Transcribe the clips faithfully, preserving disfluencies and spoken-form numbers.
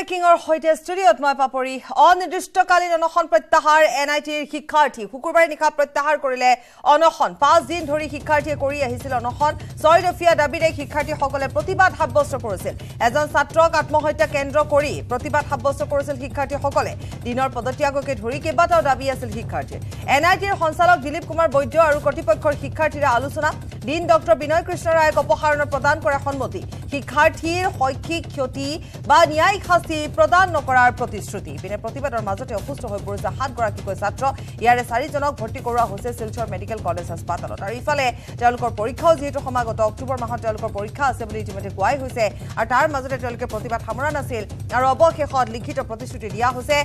Breaking-or hoite studio at my papori on Dustokalin on a Hon Pratahar N I T Hikarti, Hukubanika Pratahar Korile on a Hon, Paz Din Tori Hikarti Korea, Hisil on a Hon, Soidofia Dabide Hikati Hokole, Protibat Habosto Corsil, as on Satrok at Mohota Kendro Kori, Protibat Habosto Corsil Hikati Hokole, Dinor Podotiago Hurike Bata Dabiasil Hikati, N I T Honsalok Dilip Kumar Bodo, Rukotipa Kor Hikati Alusuna, Din Doctor Binoy Krishna Rai Kopohar Prodan Korahonmoti, Hikati, Hoiki Kyoti, Banyai. খাসি প্রদান নকৰাৰ প্ৰতিশ্ৰুতি বিনে প্ৰতিবাদৰ মাজতে অসুস্থ হৈ পৰিছে সাত গৰাকীকৈ ছাত্ৰ ইয়াৰে চাৰিজনক ভৰ্তি কৰোৱা হৈছে শিলচৰ মেডিকেল কলেজ হাস্পাতালত আৰু ইফালে তেওঁলোকৰ পৰীক্ষাও যিহেতু সমাগত অক্টোবৰ মাহত তেওঁলোকৰ পৰীক্ষা আছে বুলি ইতিমধ্যে কোৱাই হৈছে আৰু তাৰ মাজতে তেওঁলোকে প্ৰতিবাদ সামৰা নাছিল আৰু অৱশেষত লিখিত প্ৰতিশ্ৰুতি দিয়া হৈছে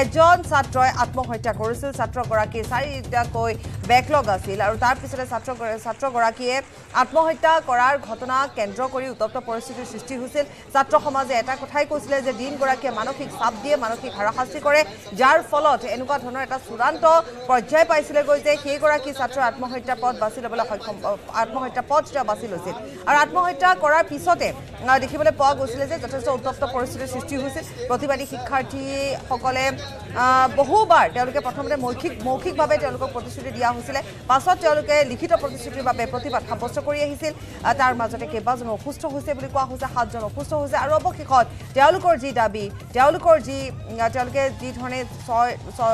এজন ছাত্ৰই আত্মহত্যা কৰিছিল ছাত্ৰ গৰাকী চাৰিটাকৈ বেকলগ আছিল আৰু তাৰ পিছতে ছাত্ৰ ছাত্ৰ গৰাকীয়ে আত্মহত্যা কৰাৰ ঘটনা কেন্দ্ৰ কৰি উত্তপ্ত পৰিস্থিতিৰ সৃষ্টি হৈছিল ছাত্ৰ সমাজে এটা কথাই কৈছিল যে দিন গৰাকীয়ে মানসিক চাপ দিয়ে মানসিক হাৰাশাস্তি কৰে যাৰ ফলত এনেকুৱা ধৰণৰ এটা চূড়ান্ত পৰ্যায় পাইছিল গৈ যে সেই গৰাকী ছাত্ৰ আত্মহত্যা পথ বাছি লবলৈ সক্ষম আত্মহত্যা পথটো বাছি লৈছিল আৰু আত্মহত্যা কৰাৰ পিছতে দেখিবলৈ পোৱা গৈছিল যে যথেষ্ট উত্তপ্ত পৰিস্থিতিৰ সৃষ্টি হৈছিল প্ৰতিবাদী শিক্ষাৰ্থীসকলে বহুবাৰ তেওঁলোকে প্ৰথমতে মৌখিক মৌখিকভাৱে তেওঁলোকক প্ৰতিশ্ৰুতি দিয়া হৈছিল পাছত তেওঁলোকে লিখিত প্ৰতিশ্ৰুতিৰ বাবে প্ৰতিবাদ সাব্যস্ত কৰি আহিছিল তাৰ মাজতে কেইবাজন অসুস্থ হৈছে বুলি কোৱা হৈছে সাতজন অসুস্থ হৈছে আৰু অৱশেষত তেওঁলোকৰ जी दाबी जालु कोर जी जालु के जी थोड़े सौ सौ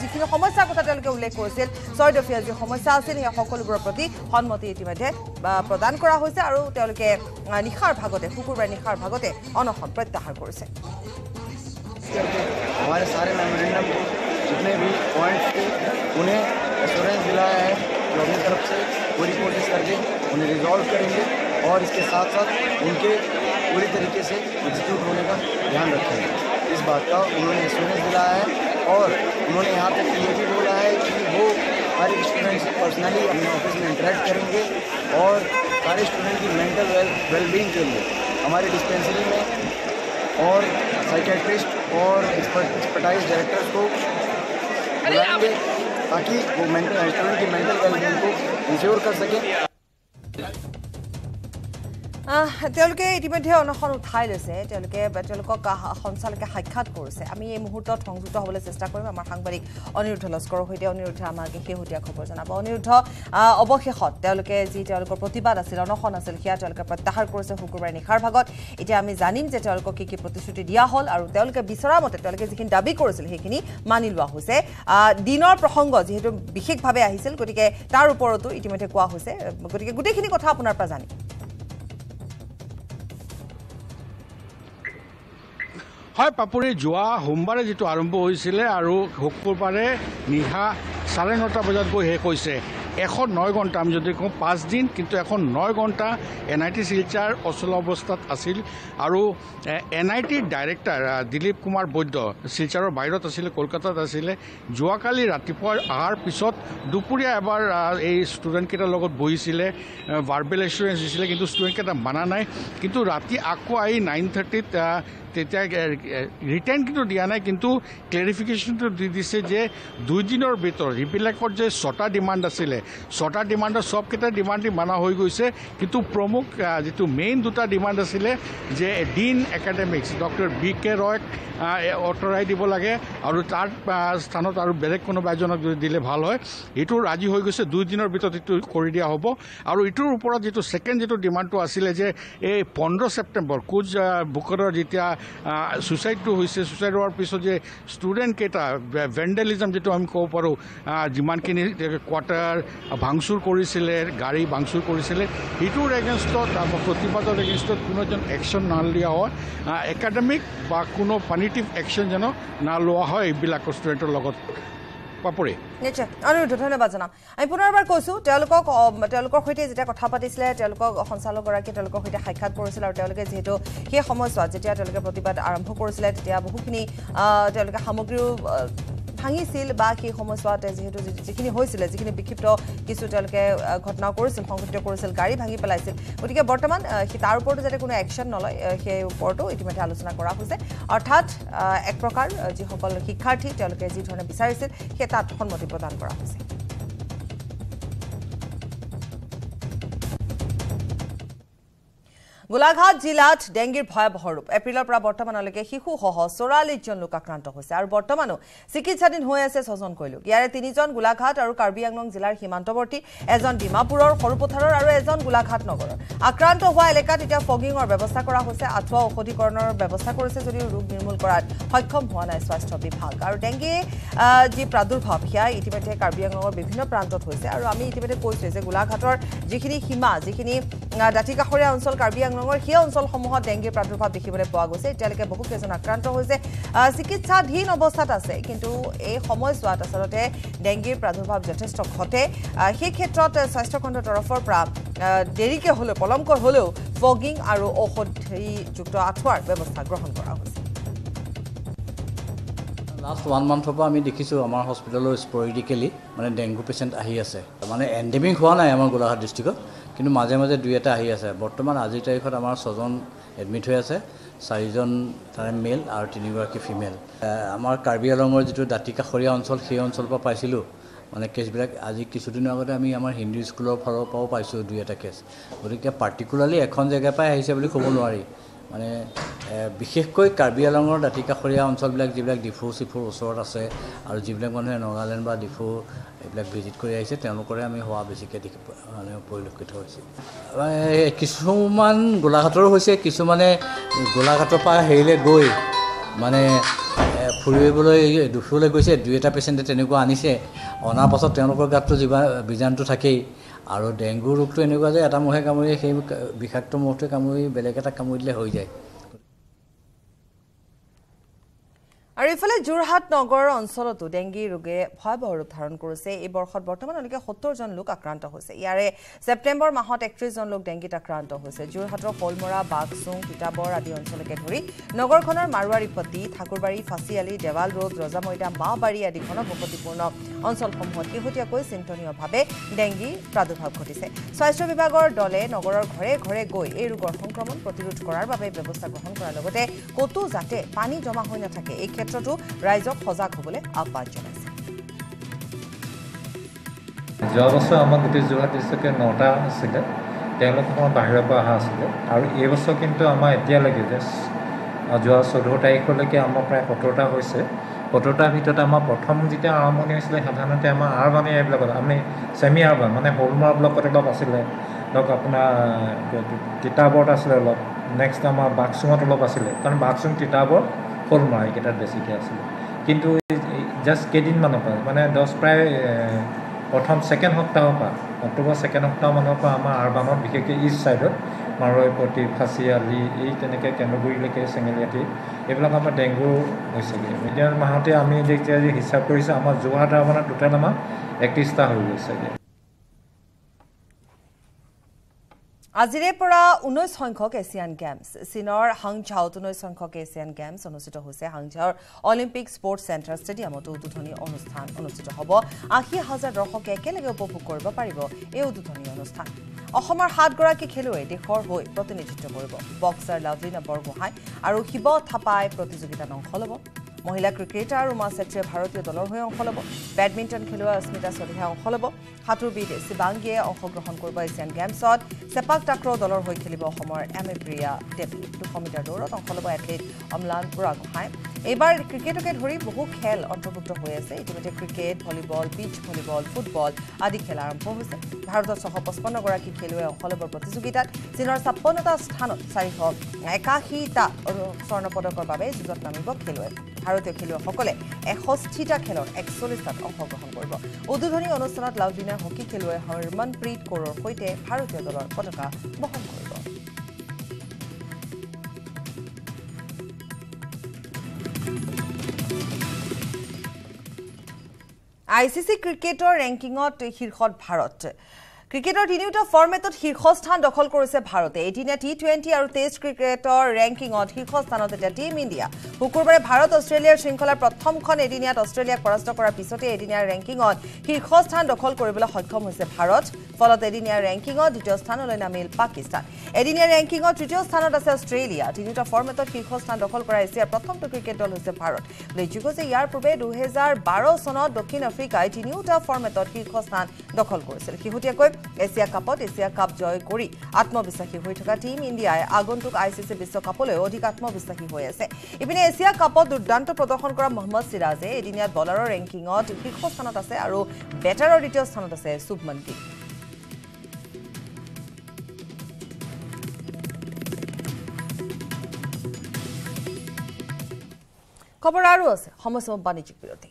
जिकिनो समस्या को तालु के उल्लेख कोर्सेल सौ डॉक्टर जी समस्या से नहीं हॉकल ग्रुपती हॉनमोती इतने मध्य प्रदान करा हुआ है और तालु के निखार भागोते फुकुर निखार भागोते अनोखा प्रत्याहार कोर्से हमारे सारे मेमोरेंडम को जितने भी पॉइंट्स थे उन्हें एश्योरेंस दिलाया है जो अपनी तरफ से पूरी कोशिश करके उन्हें रिजॉल्व करेंगे और इसके साथ साथ उनके पूरी तरीके से एग्जीक्यूट होने का ध्यान रखेंगे। इस बात का उन्होंने एश्योरेंस दिलाया है और उन्होंने यहाँ तक ये भी बोला है कि वो हर स्टूडेंट से पर्सनली अपने ऑफिस में इंटरेक्ट करेंगे और सारे स्टूडेंट की मेंटल वेलबींग के लिए हमारी डिस्पेंसरी में और साइकेट्रिस्ट और एक्सपर्टाइज डायरेक्टर्स को बुलाएंगे ताकि वो मेंटल स्टूडेंट की मेंटल वेलबींग को इंश्योर कर सकें তেলকে ইতিমধ্যে অনখন উঠাই লৈছে তেলকে তেলকক সঞ্চালকে সাক্ষাৎ কৰিছে আমি এই মুহূৰ্তত সংযুক্ত হ'বলৈ চেষ্টা কৰিম আমাৰ সাংবাদিক অনিৰুদ্ধ লস্কৰৰ সৈতে অনিৰুদ্ধ আমাক হেহুতিয়া খবৰ জনাব অনিৰুদ্ধ অৱশেষত তেলকে যি তেলকৰ প্ৰতিবাদ আছিল অনখন আছিল কিয়া তেলকে প্ৰত্যাহাৰ কৰিছে হুকুৰবাৰ নিখাৰ ভাগত এটা আমি জানিম যে তেলকক কি কি প্ৰতিশ্ৰুতি দিয়া হ'ল আৰু তেলকে বিচৰামতে তেলকে যিখিনি দাবী কৰিছিল সেইখিনি মানি লোৱা হৈছে দিনৰ প্ৰসংগ যেহেতু বিশেষভাৱে আহিছিল গতিকে তাৰ ওপৰতো ইতিমধ্যে কোৱা হৈছে গতিকে গুটেখিনি কথা আপোনাৰ পৰা জানি হয় পাপুৰি যোৱা হোমবাৰে যেটো আৰম্ভ হৈছিল আৰু হকুৰবাৰে নিহা চাৰে নটা বজাত গৈ হে কৈছে এশ নয় ঘণ্টা আমি যদি কম পাঁচ দিন কিন্তু এখন নয় ঘণ্টা এনআইটি শিলচৰ অচল অৱস্থাত আছিল আৰু এনআইটি ডাইৰেক্টৰ দিলীপ কুমাৰ বৈদ্য শিলচৰৰ বাহিৰত আছিল কলকাতাত আছিল যোৱা কালি ৰাতিপুৱা আহাৰ পিছত দুপুৰীয়া এবাৰ এই ষ্টুডেন্ট কেটা লগত বহিছিল ভাৰ্বেল এশ্যোৰেন্স দিছিল কিন্তু ষ্টুডেন্ট কেটা মানা নাই কিন্তু ৰাতি আকো আই নয় ত্ৰিশ ত তেতিয়া ৰিটাৰ্ণ কিন্তু দিয়া নাই কিন্তু ক্লেৰিফিকেশ্যনটো দি দিছে যে দুই দিনৰ ভিতৰত ইবিলাকৰ যে ছটা ডিমাণ্ড আছিলে ছটা ডিমাণ্ডৰ সবকেইটা ডিমাণ্ডই মানা হৈ গৈছে কিন্তু প্ৰমুখ যেটো মেইন দুটা ডিমাণ্ড আছিলে যে দিন একাডেমিক্স ডক্টৰ বি কে ৰয়ক অটৰাই দিব লাগে আৰু তাৰ স্থানত আৰু বেলেগ কোনোবা এজনক যদি দিলে ভাল হয় এইটো ৰাজি হৈ গৈছে দুই দিনৰ ভিতৰত এইটো কৰি দিয়া হ'ব আৰু এইটোৰ ওপৰত যেটো ছেকেণ্ড যেটো ডিমাণ্ডটো আছিলে যে এই পোন্ধৰ ছেপ্টেম্বৰ কোচ বুকৰৰ যেতিয়া সুসাইডটো হৈছে সুসাইড হোৱাৰ পিছত যে ষ্টুডেণ্টকেইটা ভেণ্ডেলিজম যিটো আমি ক'ব পাৰোঁ যিমানখিনি কোৱাৰ্টাৰ ভাংচুৰ কৰিছিলে গাড়ী ভাংচুৰ কৰিছিলে সেইটোৰ এগেইনষ্টত প্ৰতিবাদৰ এগেইনষ্টত কোনো এজন একশ্যন নলোৱা হয় একাডেমিক বা কোনো পানিটিভ একশ্যন যেন নলোৱা হয় এইবিলাকৰ ষ্টুডেণ্টৰ লগত পাপৰে নিশ্চয় অনুৰোধ ধন্যবাদ জনাম আমি পুনৰবাৰ কৈছো তেওঁলোকক তেওঁলোকৰ হৈতে যেটা কথা পাতিছিল তেওঁলোকক সঞ্চালক গৰাকী তেওঁলোকৰ হৈতে সাক্ষাৎ কৰিছিল আৰু তেওঁলোকে যেহেতু সেই সময়ছোৱাত যেতিয়া তেওঁলোকে প্ৰতিবাদ আৰম্ভ কৰিছিল তেতিয়া বহুখিনি তেওঁলোকে সামগ্ৰীও ভাঙিছিল বা সেই সময়ছোৱাতে যেহেতু যিখিনি হৈছিল যিখিনি বিক্ষিপ্ত কিছু তেওঁলোকে ঘটনা কৰিছিল সংঘটিত কৰিছিল গাড়ী ভাঙি পেলাইছিল গতিকে বৰ্তমান তাৰ ওপৰতো যাতে কোনো একশ্যন নলয় সেই ওপৰতো ইতিমধ্যে আলোচনা কৰা হৈছে অৰ্থাৎ এক প্ৰকাৰ যিসকল শিক্ষাৰ্থী তেওঁলোকে যি ধৰণে বিচাৰিছিল সেই তাত সন্মতি প্ৰদান কৰা হৈছে গোলাঘাট জিলাত ডেঙ্গির ভয়াবহ রূপ এপ্রিলৰ পৰা বৰ্তমানলৈকে শিশু সহ চৌৰাল্লিছ জন লোক আক্ৰান্ত হৈছে আৰু বৰ্তমানও চিকিৎসাধীন হৈ আছে ছজন কৈলুক ইয়াৰে তিনিজন গোলাঘাট আৰু কাৰ্বি আংলং জিলাৰ সীমান্তৱৰ্তী এজন ডিমাপুৰৰ হৰুপথাৰৰ আৰু এজন গোলাঘাট নগৰৰ আক্ৰান্ত হোৱা এলেকাত এটা ফগিংৰ ব্যৱস্থা কৰা হৈছে আঠুৱা ঔষধিকৰণৰ ব্যৱস্থা কৰিছে যদিও ৰোগ নিৰ্মূল কৰাত সক্ষম হোৱা নাই স্বাস্থ্য বিভাগ আৰু ডেঙ্গি যি প্ৰাদুৰ্ভাৱ হিয়া ইতিমধ্যে কাৰ্বি আংলঙৰ বিভিন্ন প্ৰান্তত হৈছে আৰু আমি ইতিমধ্যে কৈছো যে গোলাঘাটৰ যিখিনি সীমা যিখিনি দাঁতিকাখৰীয়া অঞ্চল কাৰ্বি আংলঙৰ হিয়া অঞ্চলসমূহত ডেঙ্গিৰ প্ৰাদুৰ্ভাৱ দেখিবলৈ পোৱা গৈছে এতিয়ালৈকে বহু কেজন আক্ৰান্ত হৈছে চিকিৎসাধীন অৱস্থাত আছে কিন্তু এই সময়ছোৱাত আচলতে ডেঙ্গিৰ প্ৰাদুৰ্ভাৱ যথেষ্ট ঘটে সেই ক্ষেত্ৰত স্বাস্থ্যখণ্ডৰ তৰফৰ পৰা দেৰিকৈ হ'লেও পলমকৈ হ'লেও ফগিং আৰু ঔষধিযুক্ত আঠুৱাৰ ব্যৱস্থা গ্ৰহণ কৰা হৈছে Last one month of আমি দেখিছো আমাৰ হস্পিটেলৰ স্পৰিডিকেলি মানে ডেংগু পেশেন্ট আহি আছে মানে এন্ডেমিক হোৱা নাই আমাৰ গোলাঘাট ডিস্ট্ৰিক্টত কিন্তু মাজে মাজে দুই এটা আহি আছে বৰ্তমান আজি তাৰিখত আমাৰ ছজন এডমিট হৈ আছে চাৰিজন তাৰে মেল আৰু তিনিগৰাকী ফিমেল আমাৰ কাৰ্বি আংলঙৰ যেটো দাঁতিকাখৰীয়া অঞ্চল সেই অঞ্চলৰ পৰা পাইছিলো মানে কেছবিলাক আজি কিছুদিন আগতে আমি আমাৰ হিন্দু স্কুলৰ ফালৰ পৰাও পাইছো দুই এটা কেছ গতিকে পাৰ্টিকুলাৰলি এখন জেগা পাই আহিছে বুলি ক'ব নোৱাৰি মানে বিশেষকৈ কাৰ্বি আংলঙৰ দাঁতিকাখৰীয়া অঞ্চলবিলাক যিবিলাক ডিফু চিফুৰ ওচৰত আছে আৰু যিবিলাক মানুহে নগালেণ্ড বা ডিফু এইবিলাক ভিজিট কৰি আহিছে তেওঁলোকৰে আমি হোৱা বেছিকৈ দেখি মানে পৰিলক্ষিত হৈছে কিছুমান গোলাঘাটৰ হৈছে কিছুমানে গোলাঘাটৰ পৰা হেৰিলে গৈ মানে ফুৰিবলৈ ডিফুলৈ গৈছে দুই এটা পেচেণ্টে তেনেকুৱা আনিছে অনাৰ পাছত তেওঁলোকৰ গাতটো জীৱা বীজাণুটো থাকেই আৰু ডেংগু ৰোগটো এনেকুৱা যে এটা মহে কামুৰি সেই বিষাক্ত মহটোৱে কামুৰি বেলেগ এটা কামুৰিলে হৈ যায় আৰু ইফালে জুৰহাট নগৰ অঞ্চলতো ডেংগি ৰোগে ভয়াবহ ৰূপ ধাৰণ কৰিছে এই বৰ্ষত বৰ্তমানলৈকে সত্তৰ জন লোক আক্ৰান্ত হৈছে ইয়াৰে ছেপ্টেম্বৰ মাহত একত্ৰিছ জন লোক ডেংগিত আক্ৰান্ত হৈছে জুৰহাটৰ কলমৰা বাগচুং কিতাবৰ আদি অঞ্চলকে ধৰি নগৰখনৰ মাৰুৱাৰীপতি ঠাকুৰবাৰী ফাঁচিআলি দেৱাল ৰোড ৰজামৈদাম মাবাৰী আদি ঘনবসতিপূৰ্ণ অঞ্চলসমূহত শেহতীয়াকৈ চিন্তনীয়ভাৱে ডেংগি প্ৰাদুৰ্ভাৱ ঘটিছে স্বাস্থ্য বিভাগৰ দলে নগৰৰ ঘৰে ঘৰে গৈ এই ৰোগৰ সংক্ৰমণ প্ৰতিৰোধ কৰাৰ বাবে ব্যৱস্থা গ্ৰহণ কৰাৰ লগতে ক'তো যাতে পানী জমা হৈ নাথাকে এই तो राइजक सजाग हबले आह्वान जानाइछे जोৱা বছৰ আমাৰ গোটেই যোৰহাট ডিষ্ট্ৰিক্টৰ নটা আছিলে তেওঁলোকৰ বাহিৰৰ পৰা অহা আছিলে আৰু এই বছৰ কিন্তু আমাৰ এতিয়ালৈকে যোৱা চৈধ্য তাৰিখলৈকে আমাৰ প্ৰায় সত্তৰটা হৈছে সত্তৰটাৰ ভিতৰত আমাৰ প্ৰথম যেতিয়া আৰম্ভণি হৈছিলে সাধাৰণতে আমাৰ আৰবান এৰিয়াবিলাকত আমি চেমি আৰবান মানে হলমাৰ ব্লকত অলপ আছিলে ধৰক আপোনাৰ তিতাবৰত আছিলে অলপ নেক্সট আমাৰ বাগচুঙত অলপ আছিলে কাৰণ বাগচুং তিতাবৰ হলমাৰ এইকেইটাত বেছিকৈ আছিলে কিন্তু জাষ্ট কেইদিনমানৰ পৰা মানে দহ প্ৰায় প্ৰথম ছেকেণ্ড সপ্তাহৰ পৰা অক্টোবৰ ছেকেণ্ড সপ্তাহমানৰ পৰা আমাৰ আৰবানত বিশেষকৈ ইষ্ট ছাইডত মাৰুৱাৰীপতি ফাঁচিআলি এই তেনেকৈ কেন্দুগুৰিলৈকে চেঙেলীআটি এইবিলাক আমাৰ ডেংগু হৈছেগৈ এতিয়া মাহতে আমি যেতিয়া আজি হিচাপ কৰিছোঁ আমাৰ যোৰহাট আৰবানত টোটেল আমাৰ একত্ৰিছটা হৈ গৈছেগৈ আজিৰে পৰা ঊনৈশ সংখ্যক এছিয়ান গেমছ চীনৰ হাংঝাওত ঊনৈশ সংখ্যক এছিয়ান গেমছ অনুষ্ঠিত হৈছে হাংঝাওৰ অলিম্পিক স্পৰ্টছ চেণ্টাৰ ষ্টেডিয়ামত উদ্বোধনী অনুষ্ঠান অনুষ্ঠিত হ'ব আশী হাজাৰ দৰ্শকে একেলগে উপভোগ কৰিব পাৰিব এই উদ্বোধনী অনুষ্ঠান অসমৰ সাতগৰাকী খেলুৱৈ দেশৰ হৈ প্ৰতিনিধিত্ব কৰিব বক্সাৰ লাভলীনা বৰগোহাঁই আৰু শিৱ থাপাই প্ৰতিযোগিতাত অংশ ল'ব মহিলা ক্ৰিকেটাৰ উমা চেত্ৰীয়ে ভাৰতীয় দলৰ হৈ অংশ ল'ব বেডমিণ্টন খেলুৱৈ অস্মিতা চলিহাই অংশ ল'ব সাঁতোৰবিদ শিৱাংগীয়ে অংশগ্ৰহণ কৰিব এছিয়ান গেমছত চেপাক টাক্ৰ দলৰ হৈ খেলিব অসমৰ এম এ প্ৰিয়া দেৱী দুশ মিটাৰ দৌৰত অংশ ল'ব এথলিট অম্লান বুঢ়াগোহাঁই এইবাৰ ক্ৰিকেটকে ধৰি বহু খেল অন্তৰ্ভুক্ত হৈ আছে ইতিমধ্যে cricket volleyball pitch volleyball football আদি খেল আৰম্ভ হৈছে ভাৰতৰ ছশ পঁচপন্নগৰাকী খেলুৱৈ অংশ ল'ব প্ৰতিযোগিতাত চীনৰ ছাপন্নটা স্থানত চাৰিশ একাশীটা স্বৰ্ণ পদকৰ বাবে যুঁজত নামিব খেলুৱৈ ভাৰতীয় খেলুৱৈসকলে এষষ্ঠিটা খেলৰ একচল্লিছটাত অংশগ্ৰহণ কৰিব উদ্বোধনী অনুষ্ঠানত লাভলীনাৰ হকী খেলুৱৈ হৰমনপ্ৰীত কৌৰৰ সৈতে ভাৰতীয় দলৰ পতাকা বহন কৰিব আইচিসি ক্ৰিকেটৰ ৰেংকিঙত শীৰ্ষত ভাৰত ক্ৰিকেটৰ তিনিটা ফৰ্মেটত শীৰ্ষস্থান দখল কৰিছে ভাৰতে এদিনীয়া টি টুৱেন্টি আৰু টেষ্ট ক্ৰিকেটৰ ৰেংকিঙত শীৰ্ষস্থানত এতিয়া টিম ইণ্ডিয়া শুকুৰবাৰে ভাৰত অষ্ট্ৰেলিয়াৰ শৃংখলাৰ প্ৰথমখন এদিনীয়াত অষ্ট্ৰেলিয়াক পৰাস্ত কৰাৰ পিছতে এদিনীয়াৰ ৰেংকিঙত শীৰ্ষস্থান দখল কৰিবলৈ সক্ষম হৈছে ভাৰত ফলত এদিনীয়াৰ ৰেংকিঙত দ্বিতীয় স্থানলৈ নামিল পাকিস্তান এদিনীয়াৰ ৰেংকিঙত তৃতীয় স্থানত আছে অষ্ট্ৰেলিয়া তিনিটা ফৰ্মেটত শীৰ্ষস্থান দখল কৰা এছিয়াৰ প্ৰথমটো ক্ৰিকেট দল হৈছে ভাৰত উল্লেখযোগ্য যে ইয়াৰ পূৰ্বে দুহেজাৰ বাৰ চনত দক্ষিণ আফ্ৰিকাই তিনিওটা ফৰ্মেটত শীৰ্ষস্থান দখল কৰিছিল শেহতীয়াকৈ এশিয়া কাপত এশিয়া কাপ জয় কৰি আত্মবিশ্বাসী হৈ থকা টিম ইন্ডিয়াই আগন্তুক আইসিসি বিশ্বকাপলৈ অধিক আত্মবিশ্বাসী হৈ আছে ইপিনে এশিয়া কাপত দুৰ্দান্ত প্ৰদৰ্শন কৰা মোহাম্মদ সিৰাজে এদিনীয়া বলাৰৰ ৰেংকিংত শীৰ্ষ স্থানত আছে আৰু বেটাৰৰ দ্বিতীয় স্থানত আছে শুভমন গিল খবৰ আৰু আছে সমস্যা বাণিজ্যিক বিৰতি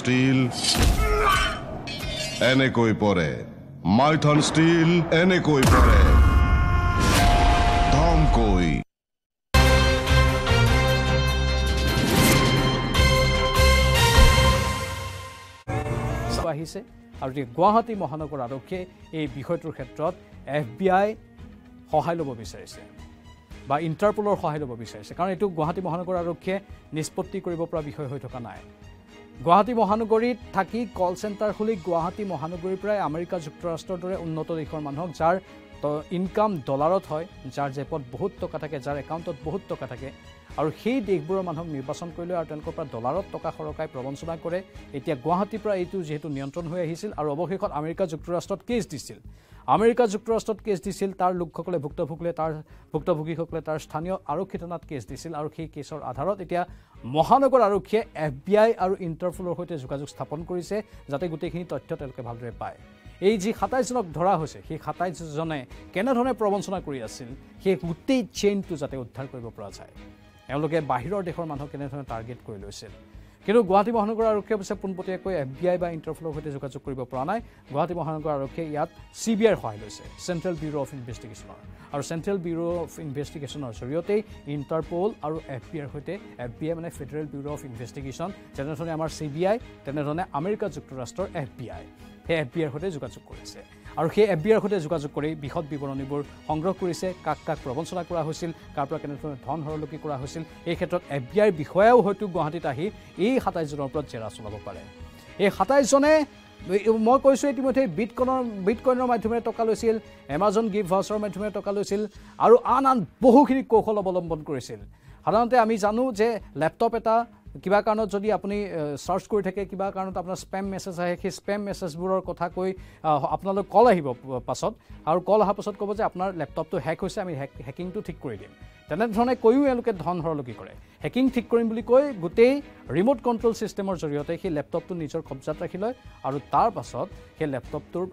स्टील एने कोई पोरे माइथन स्टील एने कोई पोरे धाम कोई स्वाही से और ये गुवाहाटी महानगर आरक्षे ये विषयटर क्षेत्र एफबीआई सहाय लोब विचारिसे बा इंटरपोलर सहाय लोब विचारिसे कारण एतु गुवाहाटी महानगर आरक्षे निष्पत्ति करिब পৰা বিষয় হৈ থকা নাই Guwahati Mohanagorit Taki call center holi Guwahati Mohanagori Pray America Jukrastor Unnoto Manhog Jar to income dollarot hoy jar jepot bohut toka thake jar accountot bohut toka thake aru sei dekhbor manhok nirbachon korile aru tenko pra dollarot toka khorokai probonchona kore etia Guwahati pra etu jehetu niyontron hoi ahisil aru obokhekhot America Jukrastor case disil America Jukrastor case disil tar lokhokole bhuktavogile tar bhuktavogi khokole tar sthaniyo arokkhitonat case disil aru sei case or adharot etia মহানগর আৰক্ষী FBI আৰু ইন্টাৰপলৰ সৈতে যোগাযোগ স্থাপন কৰিছে যাতে গুটেখিনি তথ্য তেলকে ভালদৰে পায় এই যি সাতাইশ জনক ধৰা হৈছে সেই সাতাইশ জনে কেনে ধৰণে প্ৰবঞ্চনা কৰি আছিল সেই গুটেই চেইনটো যাতে উদ্ধাৰ কৰিব পৰা যায় এওঁলোকে বাহিৰৰ দেশৰ মানুহ কেনে ধৰণে টাৰ্গেট কৰি লৈছিল কিন্তু গুৱাহাটী মহানগৰ আৰক্ষীয়ে পিছে পুনপটীয়াকৈ এফবিআই বা ইন্টাৰপলৰ সৈতে যোগাযোগ কৰিব পৰা নাই গুৱাহাটী মহানগৰ আৰক্ষীয়ে ইয়াত সিবিআইৰ সহায় লৈছে সেন্ট্ৰেল ব্যুৰ অফ ইনভেষ্টিগেচন আৰু সেন্ট্ৰেল ব্যুৰ অফ ইনভেষ্টিগেচনৰ জৰিয়তে ইন্টাৰপল আৰু এফবিআইৰ সৈতে এফবিআই মানে ফেডাৰেল ব্যুৰ অফ ইনভেষ্টিগেচন যেনেধৰণে আমাৰ সিবিআই তেনেধৰণে আমেৰিকা যুক্তৰাষ্ট্ৰৰ এফবিআই হে এফবিআইৰ সৈতে যোগাযোগ কৰিছে আৰু সেই এফবিআইৰ সৈতে যোগাযোগ কৰি বিহত বিৱৰণীবোৰ সংগ্ৰহ কৰিছে কাক কাক প্ৰবঞ্চনা কৰা হৈছিল কাৰ পৰা কেনেধৰণে ধন হৰলকি কৰা হৈছিল এই ক্ষেত্ৰত এফবিআইৰ বিষয়াও হয়তো গুৱাহাটীত আহি এই সাতাইশ জনৰ ওপৰত জেৰা চলাব পাৰে এই সাতাইশ জনে মই কৈছো ইতিমধ্যে বিটকয়নৰ বিটকয়নৰ মাধ্যমে টকা লৈছিল Amazon Gift Voucher মাধ্যমে টকা লৈছিল আৰু আন আন বহুখিনি কৌশল অৱলম্বন কৰিছিল সাধাৰণতে আমি জানো যে ল্যাপটপ এটা কিবা কাৰণত যদি আপুনি সার্চ কৰি থাকে কিবা কাৰণত আপোনাৰ স্প্যাম মেছেজ আহে কি স্প্যাম মেছেজবোৰৰ কথা কৈ আপোনালৈ কল আহিব পাছত আৰু কল অহা পাছত ক'ব যে আপোনাৰ ল্যাপটপটো হ্যাক হৈছে আমি হ্যাকিংটো ঠিক কৰি দিম তেনে ধৰণে কয়ও এলকে ধন হৰলকি কৰে হ্যাকিং ঠিক কৰিম বুলি কৈ গুটেই ৰিমোট কন্ট্ৰল সিস্টেমৰ জৰিয়তে সেই ল্যাপটপটো নিজৰ কবজাত ৰাখি লয় আৰু তাৰ পাছত সেই ল্যাপটপটোৰ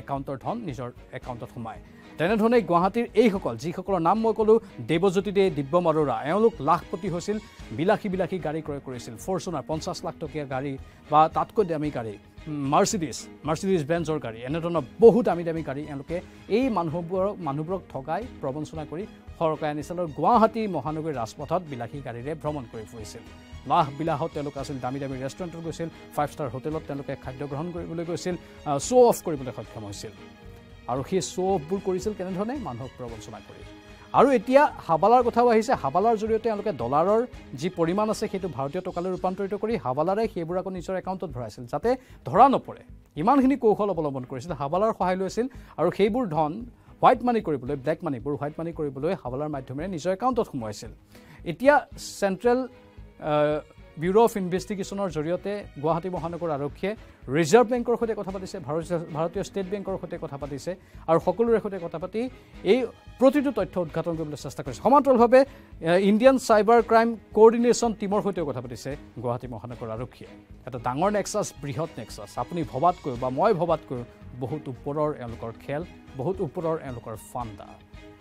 একাউণ্টৰ ধন নিজৰ একাউণ্টত সোমায় তেনেধৰণে গুৱাহাটীৰ এই সকল যি সকলৰ নাম মই ক'লো দেৱজ্যোতি দে দিব্য মৰুৰা এওঁলোক লাখপতি হৈছিল বিলাখি বিলাখি গাড়ী ক্ৰয় কৰিছিল ফৰ্চুনাৰ পঞ্চাশ লাখ টকীয়া গাড়ী বা তাতকৈ দামী গাড়ী Mercedes Mercedes Benz or গাড়ী এনেধৰণৰ বহুত দামী দামী গাড়ী এওঁলোকে এই মানুহবোৰক মানুহবোৰক ঠগাই প্ৰবঞ্চনা কৰি হৰকাই আনিছিল আৰু গুৱাহাটী মহানগৰীৰ ৰাজপথত বিলাখি গাড়ীৰে ভ্ৰমণ কৰি ফুৰিছিল লাখ বিলাহত তেওঁলোক আছিল দামী দামী ৰেষ্টুৰেণ্টত গৈছিল ফাইভ ষ্টাৰ হোটেলত তেওঁলোকে খাদ্য গ্ৰহণ কৰিবলৈ গৈছিল শো অফ কৰিবলৈ সক্ষম হৈছিল আৰু হে সববোৰ কৰিছিল কেনে ধৰণে মানৱ প্ৰবঞ্চনা কৰি আৰু এতিয়া হাবালাৰ কথা আহিছে হাবালাৰ জৰিয়তে আনলকে ডলাৰৰ যি পৰিমাণ আছে সেইটো ভাৰতীয় টকালৈ ৰূপান্তৰিত কৰি হাবালাৰে সেইবোৰক নিজৰ একাউণ্টত ভৰাইছিল যাতে ধৰা নপৰে ইমানখিনি কৌশল অৱলম্বন কৰিছিল হাবালাৰ সহায় লৈছিল আৰু সেইবোৰ ধন হোয়াইট মানি কৰিবলৈ ব্ল্যাক মানি বৰ হোয়াইট মানি কৰিবলৈ হাবালাৰ মাধ্যমেৰে নিজৰ একাউণ্টত সোমাইছিল এতিয়া সেন্ট্ৰেল ব্যুৰ অফ ইনভেষ্টিগেচনৰ জৰিয়তে গুৱাহাটী মহানগৰ আৰক্ষীয়ে Reserve Bank সৈতে কথা পাতিছে ভাৰতীয় ষ্টেট বেংকৰ সৈতে কথা পাতিছে আৰু সকলোৰে সৈতে কথা পাতি এই প্ৰতিটো তথ্য উদ্ঘাটন কৰিবলৈ চেষ্টা কৰিছে সমান্তৰালভাৱে ইণ্ডিয়ান সাইবাৰ ক্ৰাইম কোঅৰ্ডিনেশ্যন টিমৰ সৈতে কথা পাতিছে গুৱাহাটী মহানগৰ আৰক্ষীয়ে এটা ডাঙৰ নেক্সাস বৃহৎ নেক্সাস আপুনি ভবাতকৈ বা মই ভবাতকৈ বহুত ওপৰৰ এলকৰ খেল বহুত ওপৰৰ এলকৰ ফান্দা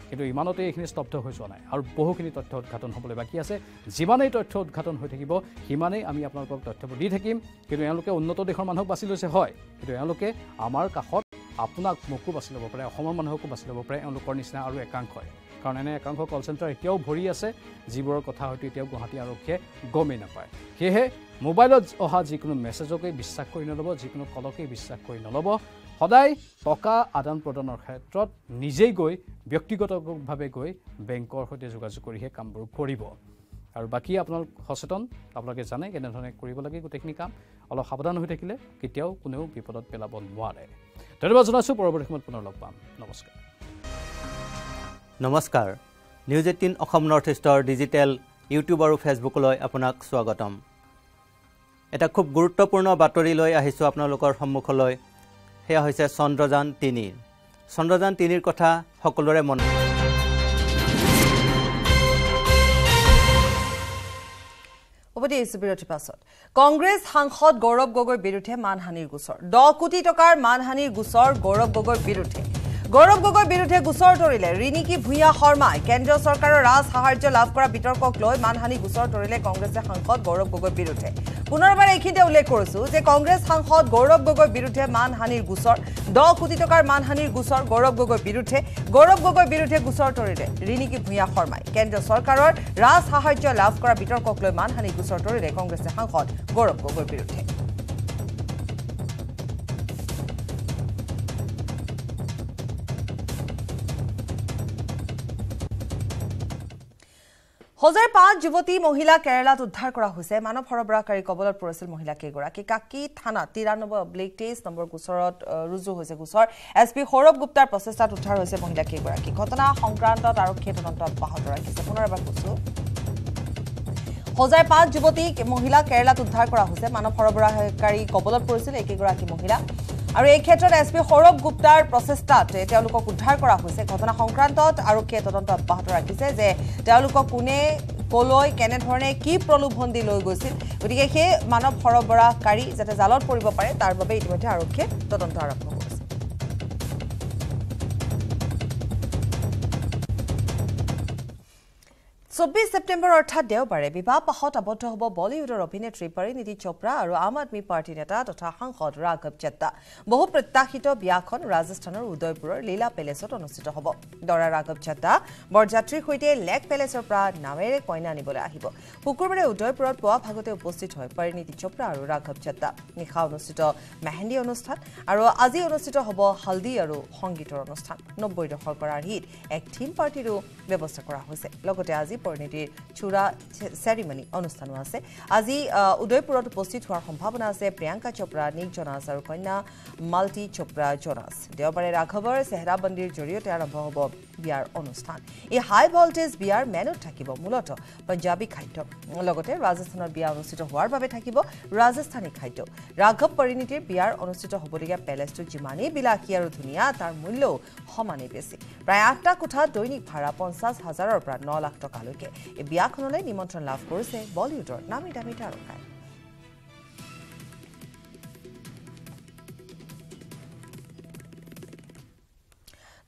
কিন্তু ইমানতে এইখিনি স্তব্ধ হৈ যোৱা নাই আৰু বহুখিনি তথ্য উদ্ঘাটন হ'বলৈ বাকী আছে যিমানেই তথ্য উদ্ঘাটন হৈ থাকিব সিমানেই আমি আপোনালোকক তথ্যবোৰ দি থাকিম কিন্তু এওঁলোকে উন্নত দেশৰ মানুহক বাছি লৈছে হয় কিন্তু এওঁলোকে আমাৰ কাষত আপোনাক মোকো বাছি ল'ব পাৰে অসমৰ মানুহকো বাছি ল'ব পাৰে এওঁলোকৰ নিচিনা আৰু একাংশই কাৰণ এনে একাংশ কল চেণ্টাৰ এতিয়াও ভৰি আছে যিবোৰৰ কথা হয়তো এতিয়াও গুৱাহাটী আৰক্ষীয়ে গমেই নাপায় সেয়েহে মোবাইলত অহা যিকোনো মেছেজকে বিশ্বাস কৰি নল'ব যিকোনো কলকে বিশ্বাস কৰি নল'ব সদায় টকা আদান প্ৰদানৰ ক্ষেত্ৰত নিজেই গৈ ব্যক্তিগতভাৱে গৈ বেংকৰ সৈতে যোগাযোগ কৰিহে কামবোৰ কৰিব আৰু বাকি আপোনালোক সচেতন আপোনালোকে জানে কেনে ধৰণে কৰিব লাগে গোটেইখিনি কাম অলপ সাৱধান হৈ থাকিলে কেতিয়াও কোনেও বিপদত পেলাব নোৱাৰে ধন্যবাদ জনাইছোঁ পৰৱৰ্তী সময়ত পুনৰ লগ পাম নমস্কাৰ নমস্কাৰ নিউজ এইটিন অসম নৰ্থ ইষ্টৰ ডিজিটেল ইউটিউব আৰু ফেচবুকলৈ আপোনাক স্বাগতম এটা খুব গুরুত্বপূর্ণ বাতৰি লৈ আহিছো আপোনালোকৰ সন্মুখলৈ হেয়া হৈছে চন্দ্ৰযান তিনিৰ চন্দ্ৰযান তিনিৰ কথা সকলোৰে মন Congress Hankhot Gaurav Gogoi Biruthe Manhanir Gusor. Dokuti Tokar Manhanir Gusor Gaurav Gogoi Biruthe. Gaurav Gogoi Biruthe Gusor Torile Riniki Bhuya Horma Kendra Sarkar Raj Saharjya Labh Kora Bitorkok Loi Manhani Gusor Torile Congress Hankhot Gaurav Gogoi Biruthe. Punorbar ekhite ulle korisu je Congress Hankhot Gaurav Gogoi Biruthe Manhanir Gusor Dokuti Tokar Manhanir Gusor Gaurav Gogoi Biruthe. Gaurav Gogoi Biruthe Gusor Torile Riniki Bhuya Horma Kendra Sarkar Raj Saharjya Labh Kora Bitorkok Loi Manhani Gusor Torile Congress Hankhot Gaurav Gogoi Biruthe Hozar Pad Jivoti Mohila Kerala to Darkra Huse, Mano Horabra Karikobola Prosil Mohila Kegora, Kikaki, Tana, Tiranova, Blake Taste, number Gusorot, Ruzu Hose Gusor, S P Horob Gupta Processor to Tarose Mohila Kegora, Kikotana, Hongran, Arokate on top Bahadra, Kisapura Bakusu. Hozar Pad Jivoti Mohila Kerala to Darkra Huse, Mano Horabra Karikobola Prosil, Ekigoraki Mohila. আৰু এই ক্ষেত্ৰত SP হৰব গুপ্তাৰ প্ৰচেষ্টাত তেওঁলোকক উদ্ধাৰ কৰা হৈছে ঘটনা সংক্রান্তত আৰু কে তদন্ত অব্যাহত ৰাখিছে যে তেওঁলোকক কোনে কলৈ কেনে ধৰণে কি প্ৰলোভন দি লৈ গৈছিল গতিকে হে মানৱ সৰবৰাহকাৰী যাতে জালত পৰিব পাৰে তাৰ বাবে ইতিমধ্যে আৰক্ষী তদন্ত আৰম্ভ কৰিছে চৌব্বিছ ছেপ্টেম্বৰ অর্থাৎ দেওবাৰে বিবাহ পাহত আবদ্ধ হ'ব বলিউডৰ অভিনেত্ৰী পৰিণীতি চোপ্ৰা আৰু আম আদমি পাৰ্টি নেতা তথা সাংসদ ৰাঘৱ চেত্তা বহু প্ৰত্যাশিত বিয়াখন ৰাজস্থানৰ উদয়পুৰৰ লীলা পেলেছত অনুষ্ঠিত হ'ব দৰা ৰাঘৱ চেত্তা বৰযাত্ৰীৰ সৈতে লেক পেলেছৰ পৰা নাৱেৰে কইনা নিবলৈ আহিব পুকুৰবাৰে উদয়পুৰত পোৱা ভাগতে উপস্থিত হয় পৰিণীতি চোপ্ৰা আৰু ৰাঘৱ চেত্তা নিখা অনুষ্ঠিত মেহেন্দি অনুষ্ঠান আৰু আজি অনুষ্ঠিত হ'ব হলদি আৰু সংগীতৰ অনুষ্ঠান নব্বৈ দশকৰ আৰ্হিত এক থিম পাৰ্টিৰো ব্যৱস্থা কৰা হৈছে লগতে আজি Pornity Chura ceremony Onustanwase. Azi Udaipur to post it for Hompavana se Priyanka Chopra, Nick Jonas or Koina Multi Chopra Jonas. The operator covers Sehra Bandir Juriota and Bob B R Onustan. A high voltage B R Manu Takibo Muloto, Punjabi Kaito, Logote, Rajasthan or B R Onusito Warbabe Takibo, Rajasthani Kaito. Raghav Pornity B R Onusito Hoboria Palace to Jimani, Bilakia Rutunia, Tarmulo, Homani Besi. Prayata Kuta Doini Paraponsas Hazar or Pranolak Tokal. A biaconole Nimotron Love Course, Bollywood or Nami Damita.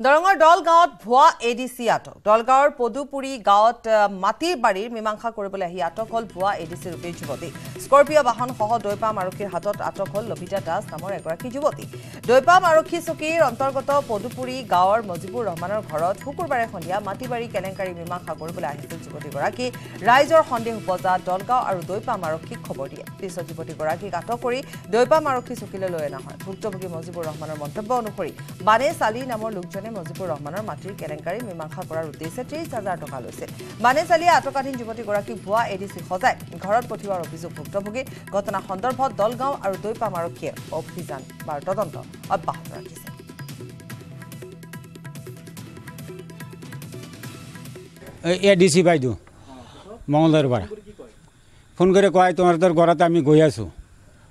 Dorongar Dolgaot, Bua A D C Ato, Dolgar, Podupuri, Gaut, Mati Bari, Mimanka Kuribula Hiato, called Bua A D C Rupi Juboti, Scorpio Bahan Hoho, Doipa Maruki Hatot, Atokol, Lopita Das, Namor Agraki Juboti, Doipa Maruki Suki, Antorgoto, Podupuri, Gaur, Mozipur, Romanor Korot, Hukurbare Hondia, Mati Bari, Kalankari, Mimanka Kuribula Hisil Juboti Goraki, Riser Hondi Hupoza, Dolga, or Doipa Maruki Kobodi, Piso Juboti Goraki, Katokori, Doipa Maruki Sukilo Loena, Hukutoki Mozipur, Romanor Montabonukuri, Bane Sali, Namor Lukjani. মজিপুৰ ৰহমানৰ মাটিৰ কেলেংকাৰী মীমাংসা কৰাৰ উদ্দেশ্যে ত্ৰিশ হাজাৰ টকা লৈছে মানেছালি আটকাধীন যুৱতী গৰাকী ভুৱা এডিসি সজাই ঘৰত পঠিওৱাৰ অভিযোগ ভুক্তভোগী ঘটনা সন্দৰ্ভত দলগাঁও আৰু দৈপামাৰকীয়ে অভিযান বাৰ তদন্ত অব্যাহত ৰাখিছে এডিসি বাইদেউ মংগলদৰ পৰা ফোন কৰি কয় তোমাৰ দৰ ঘৰত আমি গৈ আছো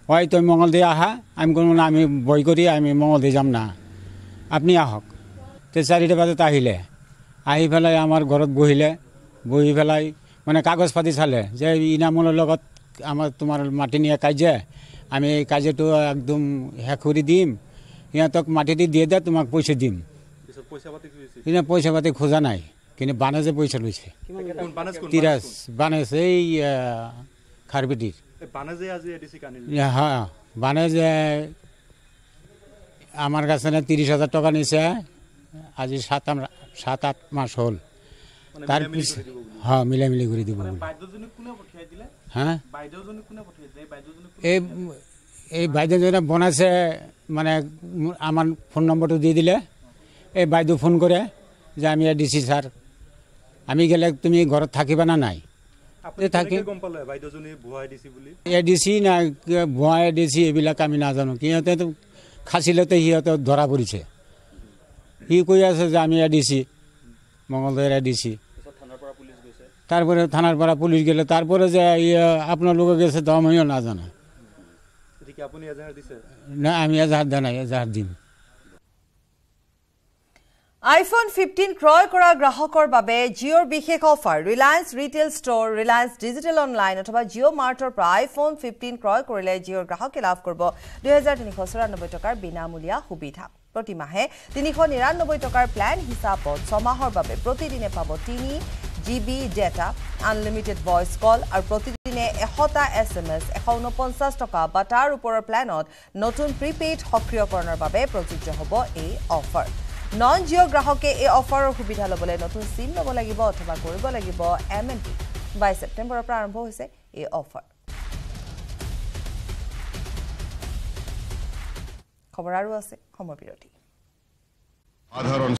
হয় তুমি মংগলদৈ আহা আমি কোন আমি বৈ কৰি আমি মংগলদৈ যাম না আপুনি আহক তে চাৰিটা বাজত আহিলে আহি ফেলাই আমাৰ ঘৰত বহিলে বহি ফেলাই মানে কাগজ পাতি চালে যে ইনামলৰ লগত আমাৰ তোমাৰ মাটি নিয়া কাজে আমি কাজেটো একদম হেখুৰি দিম ইয়াতক মাটি দি দিয়ে দে তোমাক পইচা দিম পিছত পইচা পাতি খুজিছে ইনা পইচা পাতি খোজা নাই কিন্তু বানাজে পইচা লৈছে কোন বানাজ কোন তিৰাস বানাজ এই খাৰবিটিৰ বানাজে আজি এডিসি কানিল হা বানাজে আমার কাছে না ত্ৰিশ হাজাৰ টাকা নিছে আজি সাত আট মাস হল তার পিছ হ্যাঁ মিলা মিলি করে দিব বাইদজন কোনে পঠাই দিলে হ্যাঁ বাইদজন কোনে পঠাই দেই বাইদজন এই এই বাইদজন বনাছে মানে আমার ফোন নম্বরটা দিয়ে দিলে এই বাইদু ফোন করে যে আমি এডিসি স্যার আমি গেলে তুমি ঘর থাকিবা না নাই আপনি থাকি কম পালে বাইদজনই ভুয়া এডিসি বলি এডিসি না ভুয়া এডিসি এবিলা আমি না জানো কিয়তে তো খাসিলতে হিয়তে ধরা পড়িছে হি কই আছে যে আমি এডিসি মঙ্গলদৈৰ এডিসি থানাৰ পৰা পুলিশ গৈছে তারপরে থানাৰ পৰা পুলিশ গেলে তারপরে যে আপনার লোকে গেছে দমইও না জানা কি আপনি এজাহার দিবেন? না, আমি এজাহার দেন না, এজাহার দিন। iPhone fifteen ক্রয় কৰা গ্ৰাহকৰ বাবে জিঅ'ৰ বিশেষ offer. Reliance retail store, Reliance digital online অথবা জিঅ' মাৰ্টৰ পৰা iPhone fifteen ক্ৰয় কৰিলে জিঅ'ৰ গ্ৰাহকে লাভ কৰিব দুই হাজাৰ তিনিশ চৌৰানব্বৈ টকাৰ বিনামূলীয়া সুবিধা। প্ৰতি মাহে তিনিশ নিৰানব্বৈ টকাৰ প্লেন হিচাপত ছমাহৰ বাবে প্ৰতিদিনে পাব তিনি GB data, unlimited voice call আৰু প্ৰতিদিনে এশটা এছএমএছ, এশ ঊনপঞ্চাছ টকা বা তাৰ ওপৰৰ প্লেনত নতুন প্ৰিপেইড সক্ৰিয়কৰণৰ বাবে প্ৰযোজ্য হ'ব এই অফাৰ। নন জিঅ' গ্ৰাহকে এই অফাৰৰ সুবিধা ল'বলৈ নতুন চিম ল'ব লাগিব অথবা কৰিব লাগিব এম এন পি। বাইছ ছেপ্টেম্বৰৰ পৰা আৰম্ভ হৈছে এই অফাৰ। খবৰ আৰু আছে সময় বিৰতি।